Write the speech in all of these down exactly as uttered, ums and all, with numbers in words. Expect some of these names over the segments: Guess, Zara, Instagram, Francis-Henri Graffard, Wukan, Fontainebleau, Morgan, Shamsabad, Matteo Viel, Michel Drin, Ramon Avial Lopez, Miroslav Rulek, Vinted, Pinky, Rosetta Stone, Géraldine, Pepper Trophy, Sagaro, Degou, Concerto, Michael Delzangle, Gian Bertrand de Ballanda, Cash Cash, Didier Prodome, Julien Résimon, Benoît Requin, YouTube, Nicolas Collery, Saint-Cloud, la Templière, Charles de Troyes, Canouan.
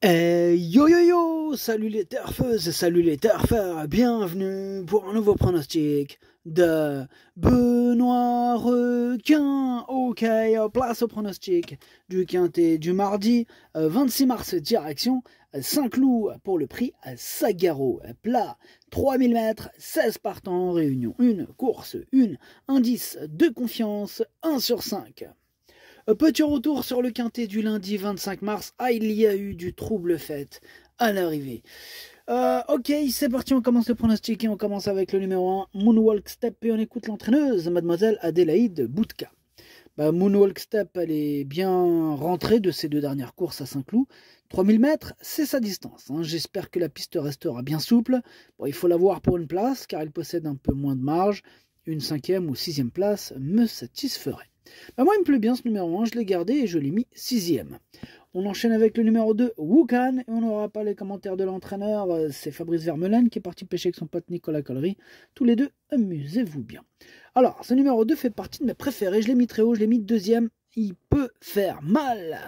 Hey, yo yo yo, salut les turfeuses et salut les turfeurs, bienvenue pour un nouveau pronostic de Benoît Requin. Ok, place au pronostic du quintet du mardi vingt-six mars, direction Saint-Cloud pour le prix Sagaro. Plat, trois mille mètres, seize partants, réunion une, course un, indice de confiance un sur cinq. Petit retour sur le quintet du lundi vingt-cinq mars. Ah, il y a eu du trouble fait à l'arrivée. Euh, ok, c'est parti, on commence le pronostic et on commence avec le numéro un, Moonwalk Step, et on écoute l'entraîneuse, mademoiselle Adélaïde Boudka. Bah, Moonwalk Step, elle est bien rentrée de ses deux dernières courses à Saint-Cloud. trois mille mètres, c'est sa distance, hein. J'espère que la piste restera bien souple. Bon, il faut la voir pour une place, car elle possède un peu moins de marge. Une cinquième ou sixième place me satisferait. Bah moi il me plaît bien ce numéro un, je l'ai gardé et je l'ai mis sixième. On enchaîne avec le numéro deux, Wukan, et on n'aura pas les commentaires de l'entraîneur, c'est Fabrice Vermelin qui est parti pêcher avec son pote Nicolas Collery. Tous les deux, amusez-vous bien. Alors, ce numéro deux fait partie de mes préférés, je l'ai mis très haut, je l'ai mis deuxième, il peut faire mal.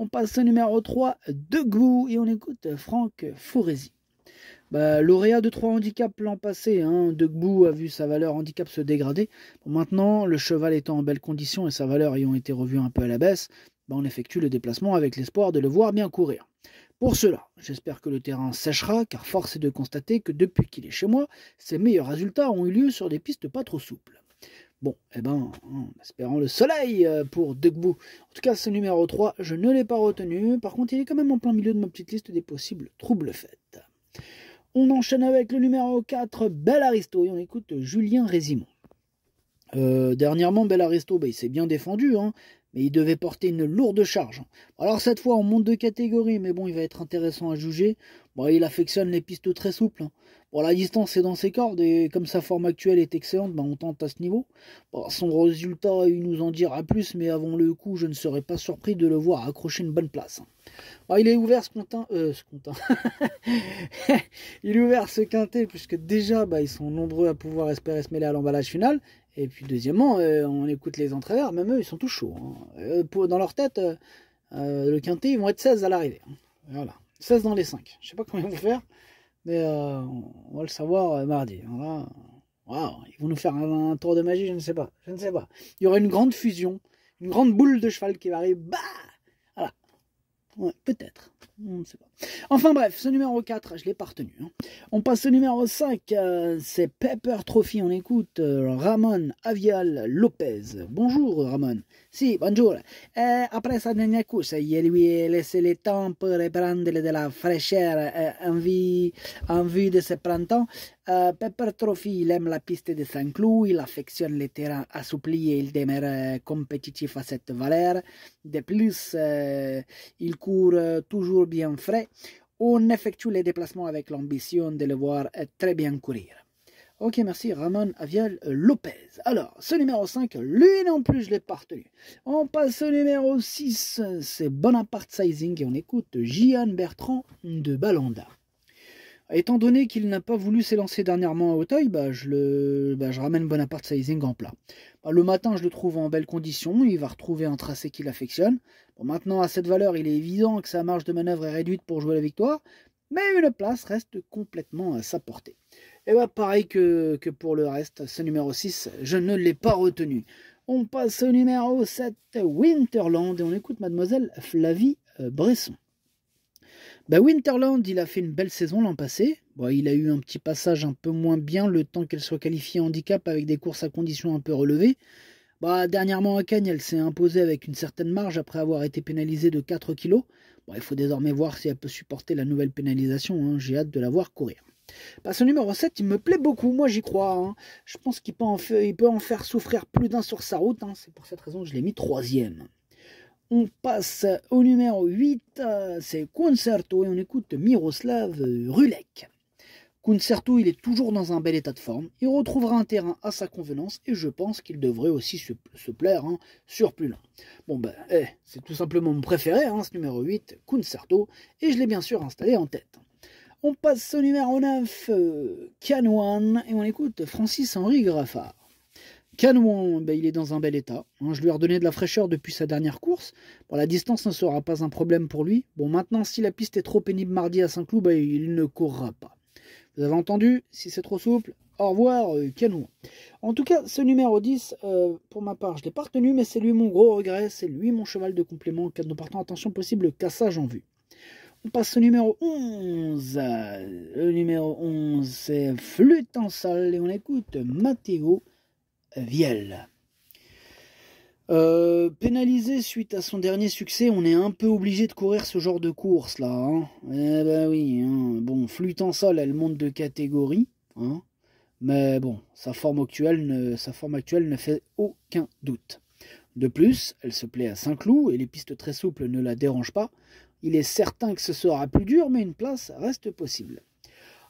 On passe au numéro trois, Degou, et on écoute Franck Fourési. Bah, lauréat de trois handicaps l'an passé, hein, Degbou a vu sa valeur handicap se dégrader. Bon, maintenant, le cheval étant en belle condition et sa valeur ayant été revue un peu à la baisse, bah, on effectue le déplacement avec l'espoir de le voir bien courir. Pour cela, j'espère que le terrain séchera, car force est de constater que depuis qu'il est chez moi, ses meilleurs résultats ont eu lieu sur des pistes pas trop souples. Bon, eh ben, en espérant le soleil pour Degbou. En tout cas, ce numéro trois, je ne l'ai pas retenu. Par contre, il est quand même en plein milieu de ma petite liste des possibles troubles fêtes. On enchaîne avec le numéro quatre, Belaristo, et on écoute Julien Résimon. Euh, dernièrement, Belaristo, bah, il s'est bien défendu, hein, mais il devait porter une lourde charge. Alors cette fois, on monte de catégorie, mais bon, il va être intéressant à juger. Bon, il affectionne les pistes très souples, hein. Bon, la distance est dans ses cordes, et comme sa forme actuelle est excellente, bah, on tente à ce niveau. Bon, son résultat, il nous en dira plus, mais avant le coup, je ne serais pas surpris de le voir accrocher une bonne place. Bon, il est ouvert ce comptin, euh, ce comptin. il est ouvert ce quintet, puisque déjà, bah, ils sont nombreux à pouvoir espérer se mêler à l'emballage final. Et puis deuxièmement, euh, on écoute les entraîneurs, même eux, ils sont tout chauds, hein. Pour, dans leur tête, euh, euh, le quintet, ils vont être seize à l'arrivée, hein. Voilà, seize dans les cinq. Je sais pas comment ils vont faire, mais euh, on va le savoir euh, mardi. Voilà. Wow, ils vont nous faire un, un tour de magie, je ne sais pas. Je ne sais pas. Il y aura une grande fusion, une grande boule de cheval qui va arriver. Bah voilà. Ouais, peut-être. On ne sait pas. Enfin bref, ce numéro quatre, je l'ai pas retenu, hein. On passe au numéro cinq, euh, c'est Pepper Trophy. On écoute euh, Ramon Avial Lopez. Bonjour Ramon. Si, bonjour. Euh, après sa dernière course, il lui a laissé le temps pour reprendre de la fraîcheur euh, en, vue, en vue de ce printemps. Euh, Pepper Trophy, il aime la piste de Saint-Cloud, il affectionne les terrains assouplis et il demeure euh, compétitif à cette valeur. De plus, euh, il court euh, toujours bien frais. On effectue les déplacements avec l'ambition de le voir très bien courir. Ok, merci Ramon Avial Lopez. Alors, ce numéro cinq, lui non plus, je l'ai pas retenu. On passe au numéro six, c'est Bonaparte Sizing, et on écoute Gian Bertrand de Ballanda. Étant donné qu'il n'a pas voulu s'élancer dernièrement à Hauteuil, bah, je, le, bah, je ramène Bonaparte Sizing en plat. Bah, le matin, je le trouve en belle condition, il va retrouver un tracé qu'il affectionne. Bon, maintenant, à cette valeur, il est évident que sa marge de manœuvre est réduite pour jouer la victoire, mais une place reste complètement à sa portée. Et bah, pareil que, que pour le reste, ce numéro six, je ne l'ai pas retenu. On passe au numéro sept, Winterland, et on écoute mademoiselle Flavie Bresson. Bah Winterland, il a fait une belle saison l'an passé. Bon, il a eu un petit passage un peu moins bien le temps qu'elle soit qualifiée handicap avec des courses à conditions un peu relevées. Bah, dernièrement à Cagnes, elle s'est imposée avec une certaine marge après avoir été pénalisée de quatre kilos. Bon, il faut désormais voir si elle peut supporter la nouvelle pénalisation, hein. J'ai hâte de la voir courir. Bah, ce numéro sept, il me plaît beaucoup, moi j'y crois, hein. Je pense qu'il peut, peut en faire souffrir plus d'un sur sa route, hein. C'est pour cette raison que je l'ai mis troisième. On passe au numéro huit, c'est Concerto, et on écoute Miroslav Rulek. Concerto, il est toujours dans un bel état de forme, il retrouvera un terrain à sa convenance, et je pense qu'il devrait aussi se, se plaire, hein, sur plus long. Bon ben, eh, c'est tout simplement mon préféré, hein, ce numéro huit, Concerto, et je l'ai bien sûr installé en tête. On passe au numéro neuf, euh, Canouan, et on écoute Francis-Henri Graffard. Canouan, ben, il est dans un bel état. Hein, je lui ai redonné de la fraîcheur depuis sa dernière course. Bon, la distance ne sera pas un problème pour lui. Bon, maintenant, si la piste est trop pénible mardi à Saint-Cloud, ben, il ne courra pas. Vous avez entendu? Si c'est trop souple, au revoir, euh, Canouan. En tout cas, ce numéro dix, euh, pour ma part, je ne l'ai pas retenu, mais c'est lui mon gros regret. C'est lui mon cheval de complément en cas de nos partants. Attention, possible cassage en vue. On passe au numéro onze. Le numéro onze, c'est Flût en salle et on écoute Matteo Viel. Euh, pénalisé suite à son dernier succès, on est un peu obligé de courir ce genre de course là. Hein. Eh ben oui, hein. Bon, Flût en salle, elle monte de catégorie. Hein. Mais bon, sa forme actuelle ne, sa forme actuelle ne fait aucun doute. De plus, elle se plaît à Saint-Cloud et les pistes très souples ne la dérangent pas. Il est certain que ce sera plus dur, mais une place reste possible.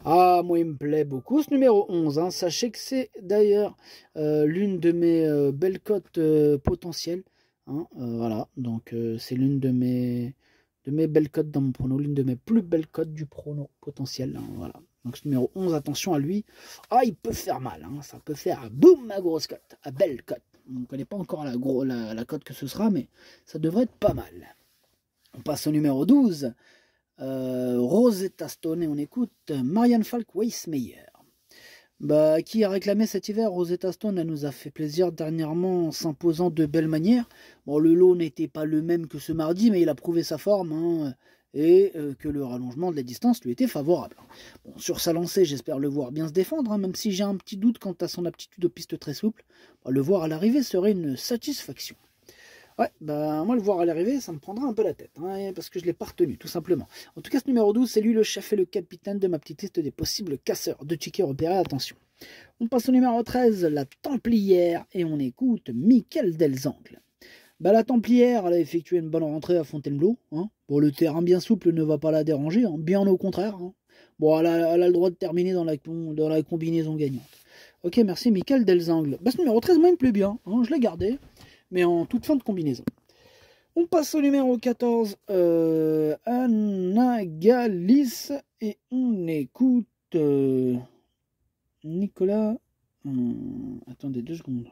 Ah, moi, il me plaît beaucoup ce numéro onze. Hein. Sachez que c'est d'ailleurs euh, l'une de mes euh, belles cotes euh, potentielles. Hein. Euh, voilà, donc euh, c'est l'une de mes, de mes belles cotes dans mon prono, l'une de mes plus belles cotes du prono potentiel. Hein. Voilà. Donc ce numéro onze, attention à lui. Ah, il peut faire mal. Hein. Ça peut faire un boum à grosse cote, à belle cote. On ne connaît pas encore la, gros, la, la cote que ce sera, mais ça devrait être pas mal. On passe au numéro douze, euh, Rosetta Stone, et on écoute Marianne Falk-Weissmeyer. Bah, qui a réclamé cet hiver Rosetta Stone, elle nous a fait plaisir dernièrement en s'imposant de belles manières. Bon, le lot n'était pas le même que ce mardi, mais il a prouvé sa forme, hein, et euh, que le rallongement de la distance lui était favorable. Bon, sur sa lancée, j'espère le voir bien se défendre, hein, même si j'ai un petit doute quant à son aptitude aux pistes très souples. Bah, le voir à l'arrivée serait une satisfaction. Ouais, bah, moi le voir à l'arrivée, ça me prendra un peu la tête, hein, parce que je ne l'ai pas retenu, tout simplement. En tout cas, ce numéro douze, c'est lui le chef et le capitaine de ma petite liste des possibles casseurs de tickets repérés, attention. On passe au numéro treize, la Templière, et on écoute Michael Delzangle. Bah, la Templière, elle a effectué une bonne rentrée à Fontainebleau. Hein. Bon, le terrain bien souple ne va pas la déranger, hein, bien au contraire. Hein. Bon, elle a, elle a le droit de terminer dans la, dans la combinaison gagnante. Ok, merci Michael Delzangle. Bah, ce numéro treize, moi, il me plaît bien, hein, je l'ai gardé. Mais en toute fin de combinaison. On passe au numéro quatorze, euh, Anagalis, et on écoute euh, Nicolas... Hum, attendez deux secondes.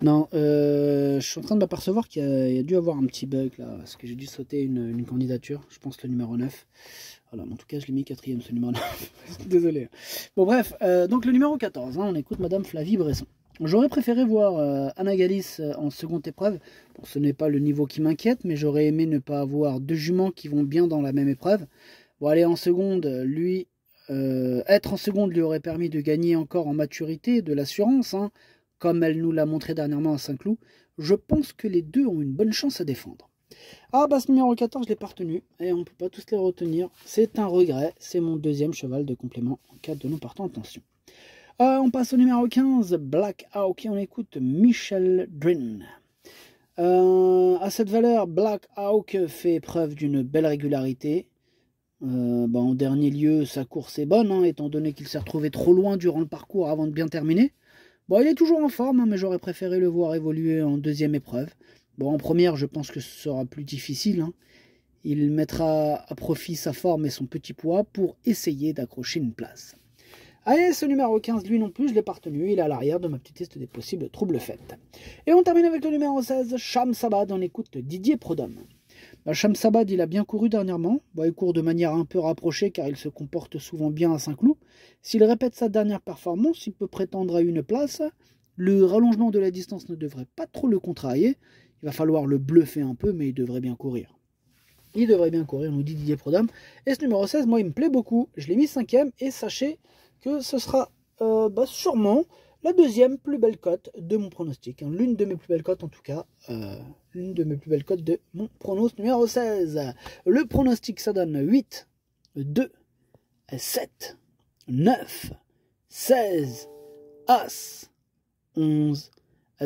Non, euh, je suis en train de m'apercevoir qu'il y, y a dû avoir un petit bug là, parce que j'ai dû sauter une, une candidature, je pense le numéro neuf. Voilà, en tout cas je l'ai mis quatrième ce numéro neuf, désolé. Bon bref, euh, donc le numéro quatorze, hein, on écoute Madame Flavie Bresson. J'aurais préféré voir euh, Anagalis en seconde épreuve. Bon, ce n'est pas le niveau qui m'inquiète, mais j'aurais aimé ne pas avoir deux juments qui vont bien dans la même épreuve. Bon, aller en seconde, lui, euh, être en seconde lui aurait permis de gagner encore en maturité, de l'assurance, hein, comme elle nous l'a montré dernièrement à Saint-Cloud. Je pense que les deux ont une bonne chance à défendre. Ah bah ce numéro quatorze, je l'ai pas retenu, et on ne peut pas tous les retenir. C'est un regret, c'est mon deuxième cheval de complément en cas de non partant en tension. Euh, on passe au numéro quinze, Black Hawk, et on écoute Michel Drin. Euh, à cette valeur, Black Hawk fait preuve d'une belle régularité. Euh, bah, en dernier lieu, sa course est bonne, hein, étant donné qu'il s'est retrouvé trop loin durant le parcours avant de bien terminer. Bon, il est toujours en forme, hein, mais j'aurais préféré le voir évoluer en deuxième épreuve. Bon, en première, je pense que ce sera plus difficile. Hein. Il mettra à profit sa forme et son petit poids pour essayer d'accrocher une place. Allez, ce numéro quinze, lui non plus, je l'ai pas retenu. Il est à l'arrière de ma petite liste des possibles troubles faites. Et on termine avec le numéro seize, Shamsabad. On écoute Didier Prodome. Bah, Shamsabad, il a bien couru dernièrement. Bah, il court de manière un peu rapprochée car il se comporte souvent bien à Saint-Cloud. S'il répète sa dernière performance, il peut prétendre à une place. Le rallongement de la distance ne devrait pas trop le contrarier. Il va falloir le bluffer un peu, mais il devrait bien courir. Il devrait bien courir, nous dit Didier Prodome. Et ce numéro seize, moi, il me plaît beaucoup. Je l'ai mis cinquième et sachez... que ce sera euh, bah, sûrement la deuxième plus belle cote de mon pronostic. Hein. L'une de mes plus belles cotes en tout cas. Euh, L'une de mes plus belles cotes de mon pronostic numéro seize. Le pronostic ça donne huit, deux, sept, neuf, seize, As, onze,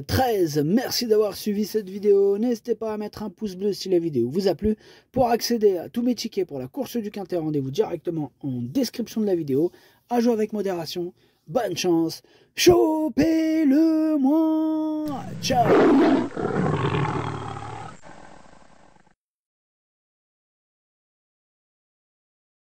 treize. Merci d'avoir suivi cette vidéo. N'hésitez pas à mettre un pouce bleu si la vidéo vous a plu. Pour accéder à tous mes tickets pour la course du quintet, rendez-vous directement en description de la vidéo. À jouer avec modération, bonne chance, chopez-le-moi, ciao.